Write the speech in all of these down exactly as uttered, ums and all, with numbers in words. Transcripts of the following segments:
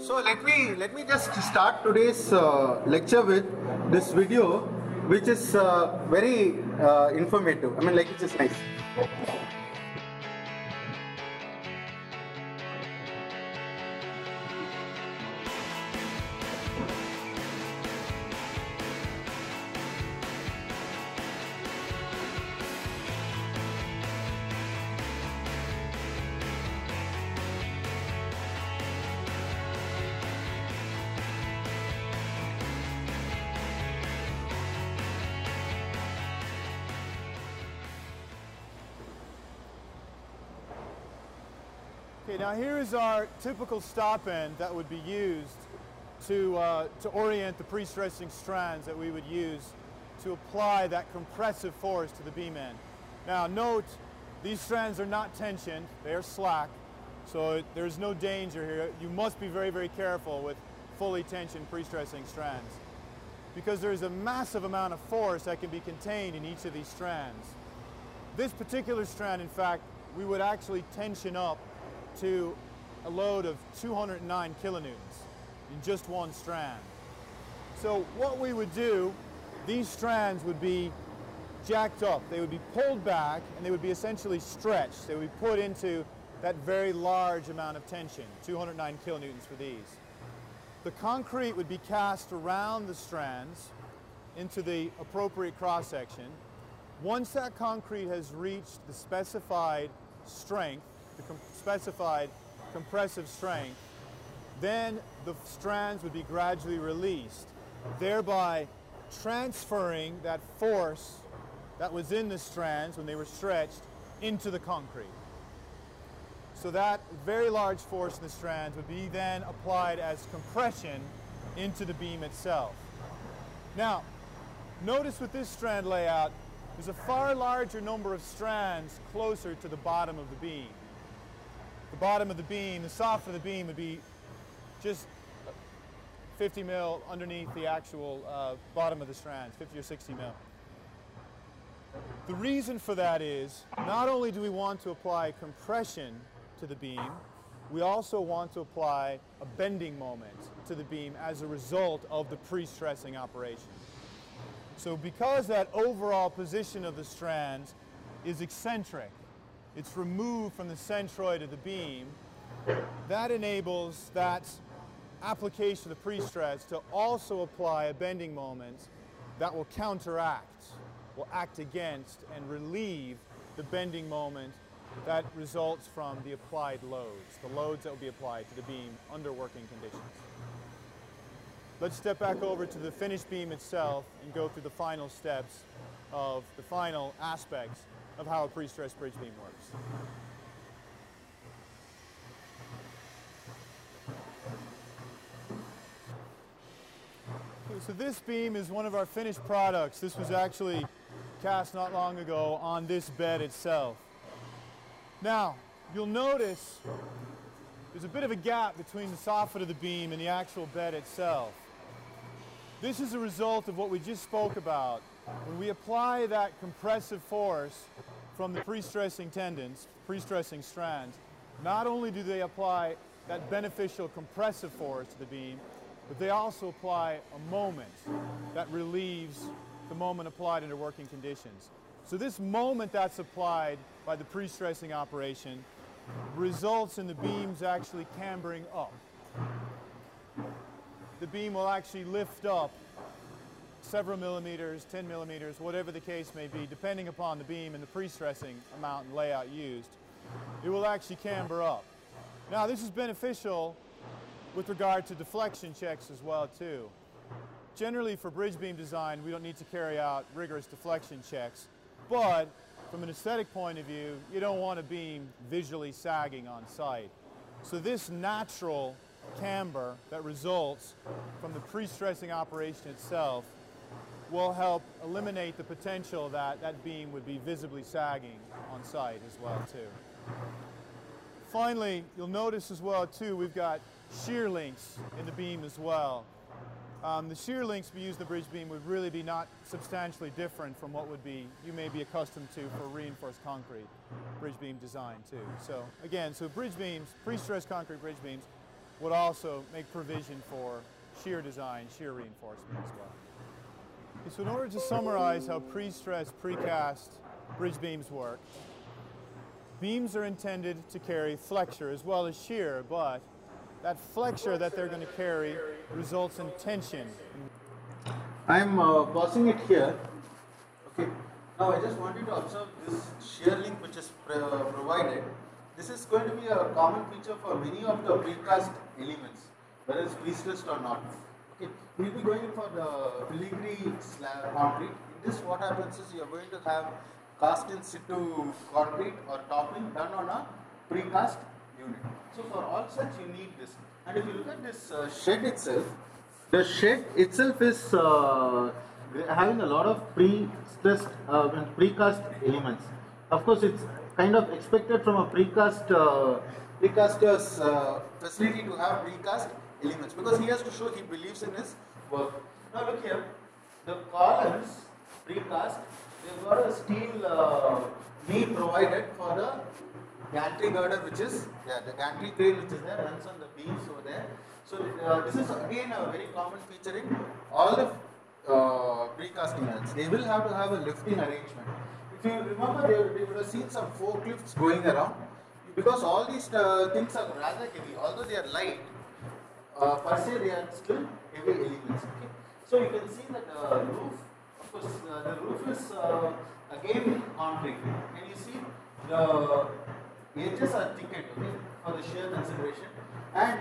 So let me let me just start today's uh, lecture with this video, which is uh, very uh, informative. I mean, like, it's just nice. Okay, now here is our typical stop-end that would be used to, uh, to orient the pre-stressing strands that we would use to apply that compressive force to the beam end. Now note, these strands are not tensioned, they are slack, so it, there's no danger here. You must be very, very careful with fully tensioned pre-stressing strands, because there's a massive amount of force that can be contained in each of these strands. This particular strand, in fact, we would actually tension up to a load of two hundred nine kilonewtons in just one strand. So what we would do, these strands would be jacked up. They would be pulled back and they would be essentially stretched. They would be put into that very large amount of tension, two hundred nine kilonewtons for these. The concrete would be cast around the strands into the appropriate cross-section. Once that concrete has reached the specified strength, the com specified compressive strength, then the strands would be gradually released, thereby transferring that force that was in the strands when they were stretched into the concrete. So that very large force in the strands would be then applied as compression into the beam itself. Now, notice with this strand layout, there's a far larger number of strands closer to the bottom of the beam. The bottom of the beam, the soft of the beam would be just fifty mil underneath the actual uh, bottom of the strands, fifty or sixty mil. The reason for that is, not only do we want to apply compression to the beam, we also want to apply a bending moment to the beam as a result of the pre-stressing operation. So because that overall position of the strands is eccentric, it's removed from the centroid of the beam, that enables that application of the pre-stress to also apply a bending moment that will counteract, will act against and relieve the bending moment that results from the applied loads, the loads that will be applied to the beam under working conditions. Let's step back over to the finished beam itself and go through the final steps of the final aspects of how a pre-stressed bridge beam works. So this beam is one of our finished products. This was actually cast not long ago on this bed itself. Now, you'll notice there's a bit of a gap between the soffit of the beam and the actual bed itself. This is a result of what we just spoke about. When we apply that compressive force from the pre-stressing tendons, pre-stressing strands, not only do they apply that beneficial compressive force to the beam, but they also apply a moment that relieves the moment applied under working conditions. So this moment that's applied by the pre-stressing operation results in the beams actually cambering up. The beam will actually lift up several millimeters, ten millimeters, whatever the case may be, depending upon the beam and the pre-stressing amount and layout used. It will actually camber up. Now this is beneficial with regard to deflection checks as well too. Generally for bridge beam design we don't need to carry out rigorous deflection checks, but from an aesthetic point of view you don't want a beam visually sagging on site. So this natural camber that results from the pre-stressing operation itself will help eliminate the potential that that beam would be visibly sagging on site as well too. Finally, you'll notice as well too, we've got shear links in the beam as well. Um, the shear links we use in the bridge beam would really be not substantially different from what would be you may be accustomed to for reinforced concrete bridge beam design too. So again, so bridge beams, pre-stressed concrete bridge beams would also make provision for shear design, shear reinforcement as well. Okay, so in order to summarize how pre-stressed, precast bridge beams work, beams are intended to carry flexure as well as shear, but that flexure that they're going to carry results in tension. I'm uh, pausing it here. Okay. Now I just want you to observe this shear link which is uh, provided. This is going to be a common feature for many of the precast elements, whether it's pre-stressed or not. Okay. We'll be going for the filigree slab concrete. In this, what happens is you are going to have cast in situ concrete or toppling done on a precast unit. So for all such, you need this. And if you look at this uh, shed itself, the shed itself is uh, having a lot of pre-stressed uh, and precast elements. Of course, it's kind of expected from a precast uh, precaster's uh, facility to have precast elements, because he has to show he believes in his work. Now look here, the columns precast, they've got a steel uh, beam provided for the gantry girder, which is yeah, the gantry crane which is there, runs on the beams over there. So uh, this is again a very common feature in all the uh, precast units. They will have to have a lifting arrangement. If you remember, you would have seen some forklifts going around, because all these uh, things are rather heavy. Although they are light, uh, per se they are still heavy elements. Okay? So you can see that the uh, roof, of course, uh, the roof is uh, again concrete. Can you see the edges are thickened, okay, for the shear consideration, and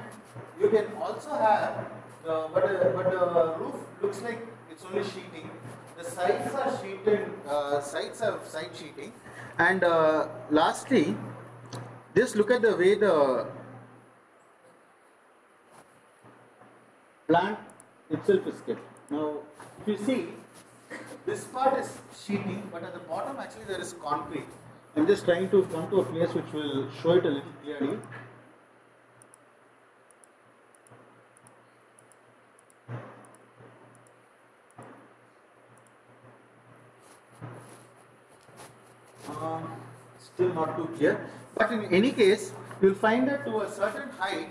you can also have the, but uh, but the roof looks like it's only sheeting. The sides are sheeted, uh, sides have side sheeting, and uh, lastly, just look at the way the plant itself is kept. Now, if you see, this part is sheeting, but at the bottom actually there is concrete. I am just trying to come to a place which will show it a little clearly. Uh, still not too clear, but in any case, you will find that to a certain height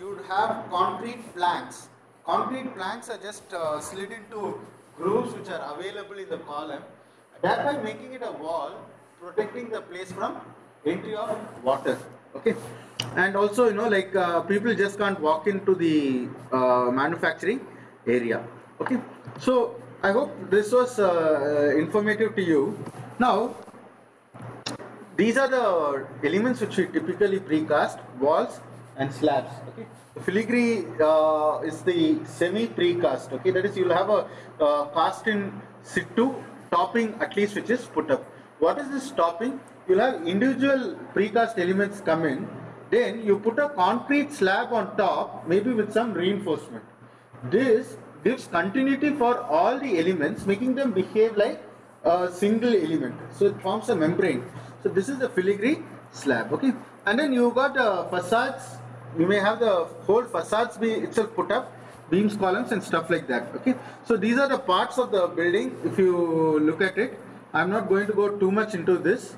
you would have concrete planks. Concrete planks are just uh, slid into grooves which are available in the column, thereby making it a wall, protecting the place from entry of water. Okay, and also, you know, like uh, people just can't walk into the uh, manufacturing area. Okay, so I hope this was uh, informative to you. Now, these are the elements which we typically precast: walls and slabs. Okay, the filigree uh, is the semi-precast. Okay, that is, you'll have a uh, cast in situ topping at least which is put up. What is this topping? You'll have individual precast elements come in, then you put a concrete slab on top, maybe with some reinforcement. This gives continuity for all the elements, making them behave like a single element. So it forms a membrane. So this is the filigree slab. Okay, and then you've got uh, facades. You may have the whole facades be itself put up, beams, columns, and stuff like that. Okay, so these are the parts of the building. If you look at it, I'm not going to go too much into this.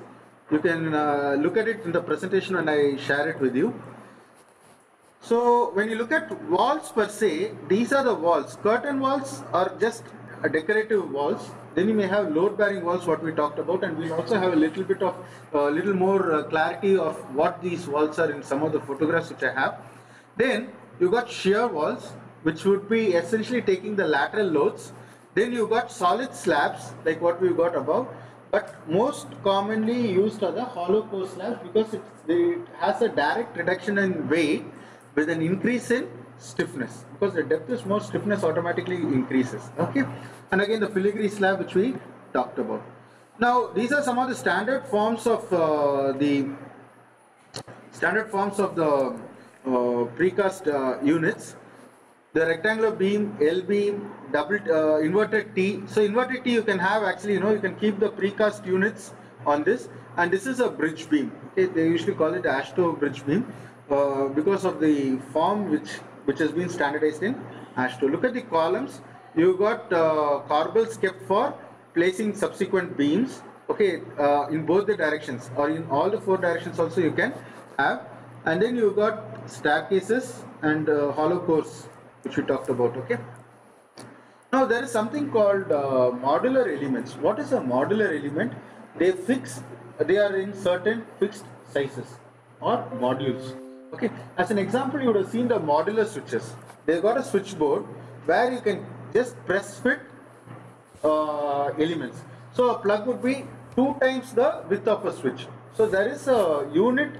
You can uh, look at it in the presentation when I share it with you. So when you look at walls per se, these are the walls. Curtain walls are just uh, decorative walls. Then you may have load bearing walls, what we talked about, and we'll also have a little bit of uh, little more uh, clarity of what these walls are in some of the photographs which I have. Then you got shear walls, which would be essentially taking the lateral loads. Then you got solid slabs like what we got above, but most commonly used are the hollow core slabs, because it's, it has a direct reduction in weight with an increase in stiffness, because the depth is more, stiffness automatically increases. Okay, and again the filigree slab which we talked about. Now these are some of the standard forms of uh, the standard forms of the uh, precast uh, units. The rectangular beam, L beam, double uh, inverted T. So inverted T you can have actually, you know, you can keep the precast units on this, and this is a bridge beam. Okay, they usually call it AASHTO bridge beam uh, because of the form which which has been standardized in AASHTO. Look at the columns. You got uh, corbels kept for placing subsequent beams. Okay, uh, in both the directions, or in all the four directions also you can have And then you've got staircases and uh, hollow cores, which we talked about, okay? Now there is something called uh, modular elements. What is a modular element? They fix, they are in certain fixed sizes or modules, okay? As an example, you would have seen the modular switches. They've got a switchboard where you can just press fit uh, elements. So a plug would be two times the width of a switch. So there is a unit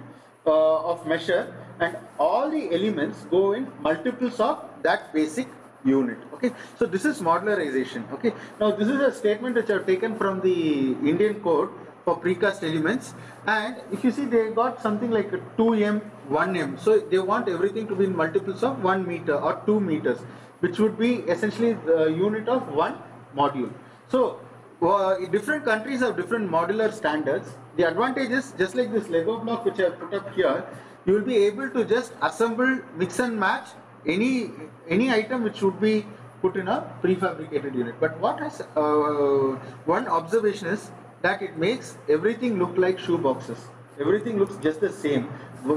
uh, of measure, and all the elements go in multiples of that basic unit, okay? So this is modularization, okay? Now this is a statement which I've taken from the Indian code for precast elements, and if you see, they got something like a two M, one M. So they want everything to be in multiples of one meter or two meters, which would be essentially the unit of one module. So uh, different countries have different modular standards. The advantage is, just like this Lego block which I have put up here, you will be able to just assemble, mix and match any any item which would be put in a prefabricated unit. But what has uh, one observation is that it makes everything look like shoe boxes. Everything looks just the same.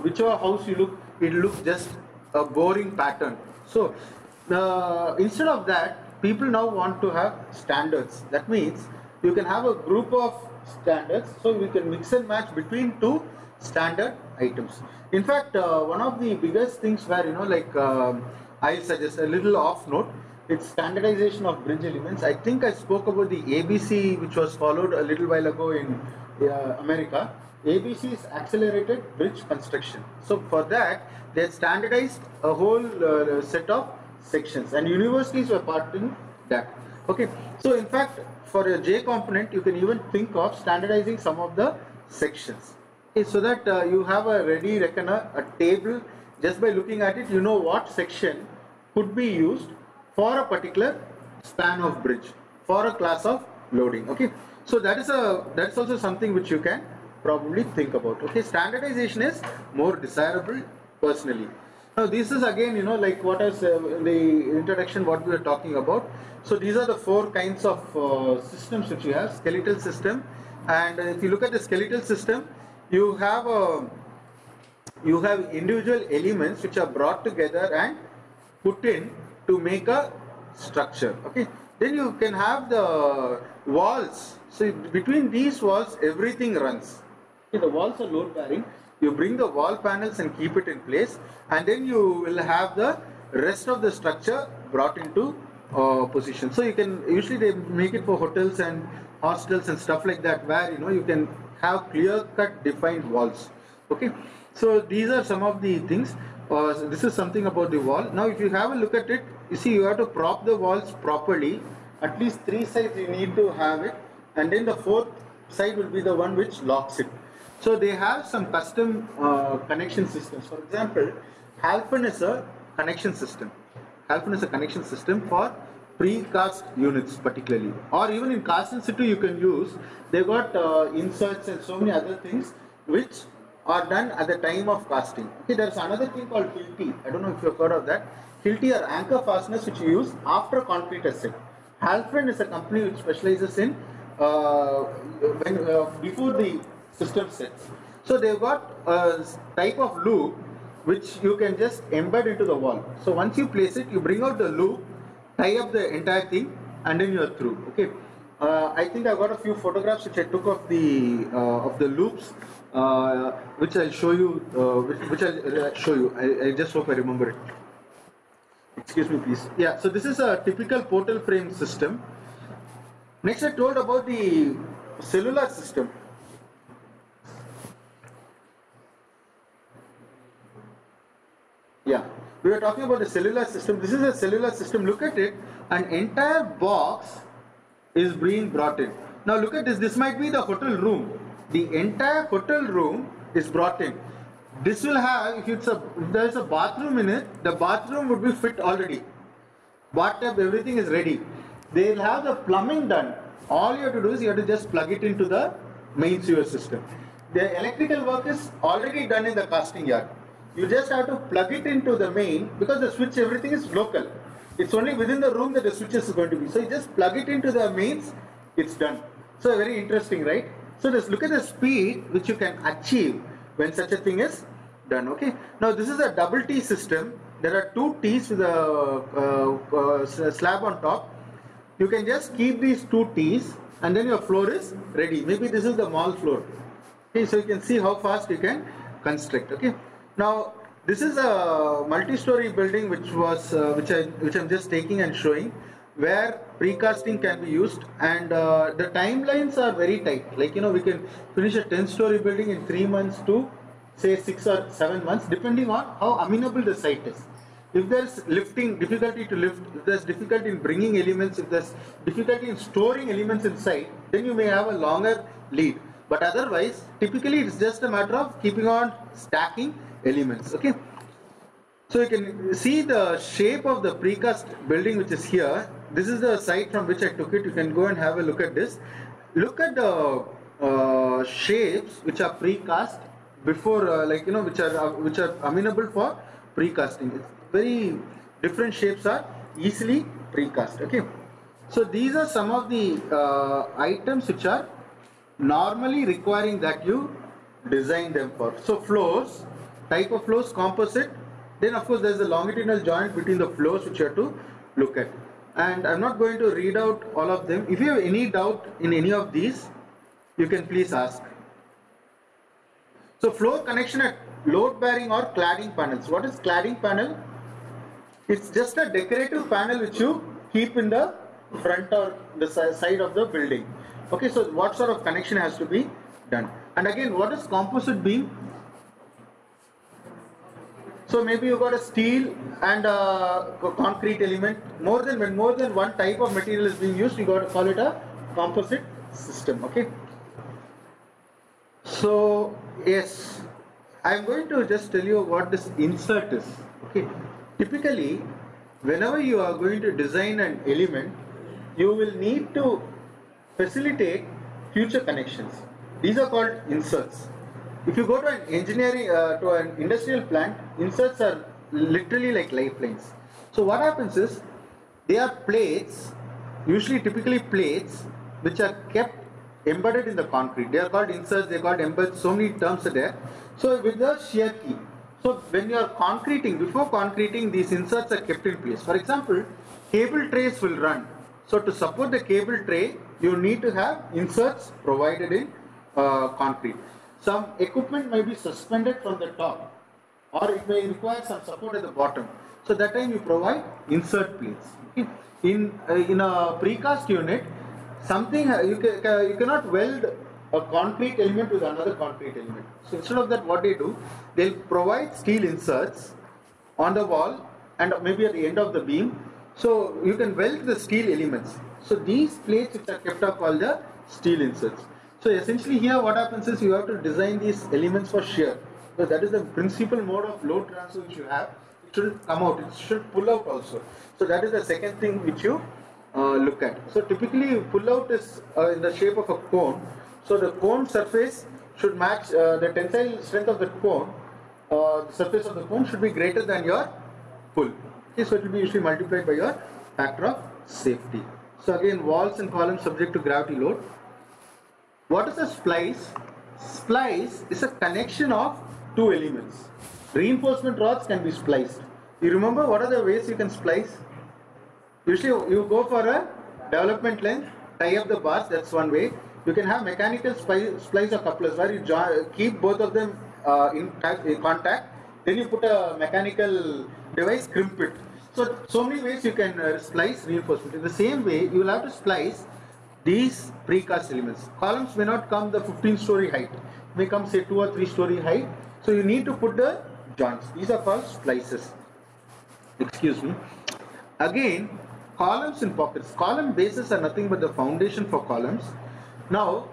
Whichever house you look, it looks just a boring pattern. So uh, instead of that, people now want to have standards. That means you can have a group of standards, so you can mix and match between two standard items. In fact, uh, one of the biggest things where, you know, like um, I'll suggest a little off note, it's standardization of bridge elements. I think I spoke about the A B C, which was followed a little while ago in uh, America. A B C is accelerated bridge construction. So for that, they standardized a whole uh, set of sections, and universities were part in that. Okay, so in fact, for a J component, you can even think of standardizing some of the sections. Okay, so that uh, you have a ready reckoner, a table. Just by looking at it, you know what section could be used for a particular span of bridge, for a class of loading, okay? So that is a that's also something which you can probably think about, okay? Standardization is more desirable personally. Now this is again, you know, like what is uh, the introduction, what we are talking about. So these are the four kinds of uh, systems which you have: skeletal system. And if you look at the skeletal system, you have a you have individual elements which are brought together and put in to make a structure, okay? Then you can have the walls. So between these walls, everything runs. Okay, the walls are load bearing. You bring the wall panels and keep it in place, and then you will have the rest of the structure brought into uh, position. So you can, usually they make it for hotels and hostels and stuff like that, where, you know, you can have clear cut defined walls, okay? So these are some of the things. Uh, so this is something about the wall. Now if you have a look at it, you see you have to prop the walls properly. At least three sides you need to have it, and then the fourth side will be the one which locks it. So they have some custom uh, connection systems. For example, Halfen is a connection system. Halfen is a connection system for precast units particularly, or even in cast in situ you can use. They've got uh, inserts and so many other things which are done at the time of casting. Okay, there's another thing called Hilti. I don't know if you've heard of that. Hilti are anchor fasteners which you use after concrete is set. Halfen is a company which specializes in uh, when uh, before the system sets. So they've got a type of loop which you can just embed into the wall. So once you place it, you bring out the loop, tie up the entire thing, and then you're through. Okay. Uh, I think I got a few photographs which I took of the uh, of the loops, uh, which I'll show you. Uh, which, which I'll show you. I, I just hope I remember it. Excuse me, please. Yeah. So this is a typical portal frame system. Next, I told about the cellular system. Yeah. We were talking about the cellular system. This is a cellular system. Look at it. An entire box is being brought in. Now look at this, this might be the hotel room. The entire hotel room is brought in. This will have, if it's a, if there's a bathroom in it, the bathroom would be fit already. Bathtub, everything is ready. They'll have the plumbing done. All you have to do is you have to just plug it into the main sewer system. The electrical work is already done in the casting yard. You just have to plug it into the main, because the switch, everything is local. It's only within the room that the switches is going to be. So you just plug it into the mains, it's done. So very interesting, right? So just look at the speed which you can achieve when such a thing is done. Okay, now this is a double T system. There are two T's with a uh, uh, slab on top. You can just keep these two T's and then your floor is ready. Maybe this is the mall floor. Okay, so you can see how fast you can construct. Okay, now this is a multi-story building which was uh, which I which I'm just taking and showing, where precasting can be used, and uh, the timelines are very tight. Like, you know, we can finish a ten story building in three months to say six or seven months, depending on how amenable the site is. If there's lifting difficulty to lift, if there's difficulty in bringing elements, if there's difficulty in storing elements inside, then you may have a longer lead. But otherwise, typically it's just a matter of keeping on stacking elements. Okay. So you can see the shape of the precast building which is here. This is the site from which I took it. You can go and have a look at this. Look at the uh, shapes which are precast before, uh, like, you know, which are uh, which are amenable for precasting. It's very different shapes are easily precast. Okay. So these are some of the uh, items which are normally requiring that you design them for. So floors, type of floors, composite. Then of course there is a longitudinal joint between the floors which you have to look at. And I'm not going to read out all of them. If you have any doubt in any of these, you can please ask. So floor connection at load bearing or cladding panels. What is cladding panel? It's just a decorative panel which you keep in the front or the side of the building. Okay, so what sort of connection has to be done? And again, what is composite beam? So maybe you got a steel and a concrete element. More than when more than one type of material is being used, you got to call it a composite system. Okay. So yes, I'm going to just tell you what this insert is. Okay. Typically, whenever you are going to design an element, you will need to facilitate future connections. These are called inserts. If you go to an engineering, uh, to an industrial plant, inserts are literally like lifelines. So what happens is, they are plates, usually typically plates, which are kept embedded in the concrete. They are called inserts, they are called embeds, so many terms are there. So with the shear key. So when you are concreting, before concreting, these inserts are kept in place. For example, cable trays will run. So to support the cable tray, you need to have inserts provided in uh, concrete. Some equipment may be suspended from the top, or it may require some support at the bottom. So that time you provide insert plates. Okay. In uh, in a precast unit, something uh, you ca ca you cannot weld a concrete element with another concrete element. So instead of that, what they do, they'll provide steel inserts on the wall and maybe at the end of the beam. So you can weld the steel elements. So these plates which are kept up called the steel inserts. So essentially here what happens is you have to design these elements for shear. So that is the principal mode of load transfer which you have. It shouldn't come out, it should pull out also. So that is the second thing which you uh, look at. So typically pull out is uh, in the shape of a cone. So the cone surface should match uh, the tensile strength of the cone. Uh, the surface of the cone should be greater than your pull. Okay, so it will be usually multiplied by your factor of safety. So again, walls and columns subject to gravity load. What is a splice? Splice is a connection of two elements. Reinforcement rods can be spliced. You remember what are the ways you can splice? Usually you go for a development length, tie up the bars, that's one way. You can have mechanical splice, splice or couplers where you join, keep both of them uh, in, in contact. Then you put a mechanical device, crimp it. So, so many ways you can uh, splice reinforcement. In the same way, you will have to splice these precast elements. Columns may not come the fifteen story height, it may come say two or three story height. So you need to put the joints. These are called splices. Excuse me. Again, columns and pockets. Column bases are nothing but the foundation for columns. Now,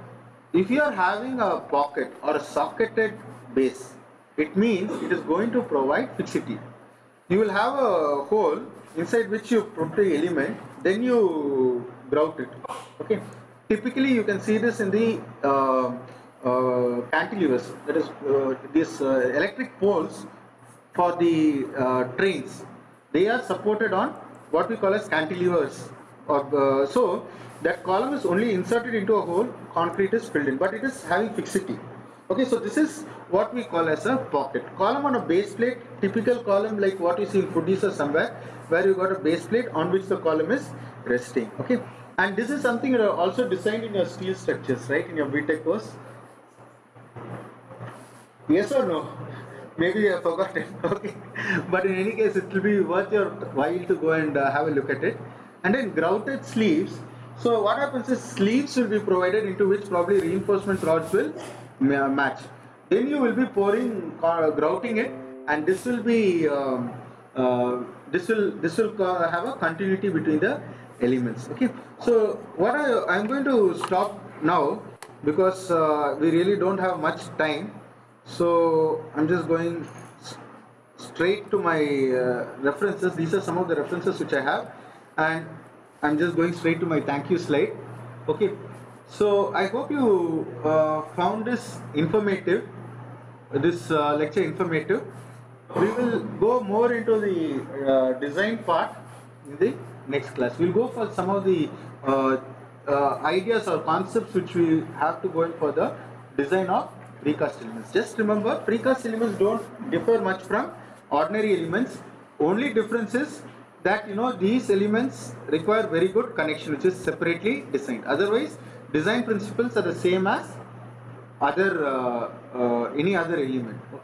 if you are having a pocket or a socketed base, it means it is going to provide fixity. You will have a hole inside which you put the element, then you grout it. Okay. Typically, you can see this in the uh, uh, cantilevers, that is, uh, these uh, electric poles for the uh, trains. They are supported on what we call as cantilevers. Or, uh, so, that column is only inserted into a hole, concrete is filled in, but it is having fixity. Okay, so this is what we call as a pocket. Column on a base plate, typical column like what you see in foodies or somewhere, where you got a base plate on which the column is resting. Okay, and this is something that are also designed in your steel structures, right? In your B tech course. Yes or no? Maybe I forgot it. Okay, but in any case, it will be worth your while to go and uh, have a look at it. And then grouted sleeves. So what happens is sleeves will be provided into which probably reinforcement rods will match. Then you will be pouring, uh, grouting it, and this will be um, uh, this will this will have a continuity between the elements. Okay. So what I I'm going to stop now because uh, we really don't have much time. So I'm just going straight to my uh, references. These are some of the references which I have, and I'm just going straight to my thank you slide. Okay. So I hope you uh, found this informative, this uh, lecture informative. We will go more into the uh, design part in the next class. We'll go for some of the uh, uh, ideas or concepts which we have to go in for the design of precast elements. Just remember, precast elements don't differ much from ordinary elements. Only difference is that, you know, these elements require very good connection which is separately designed. Otherwise, design principles are the same as other uh, uh, any other element. Okay.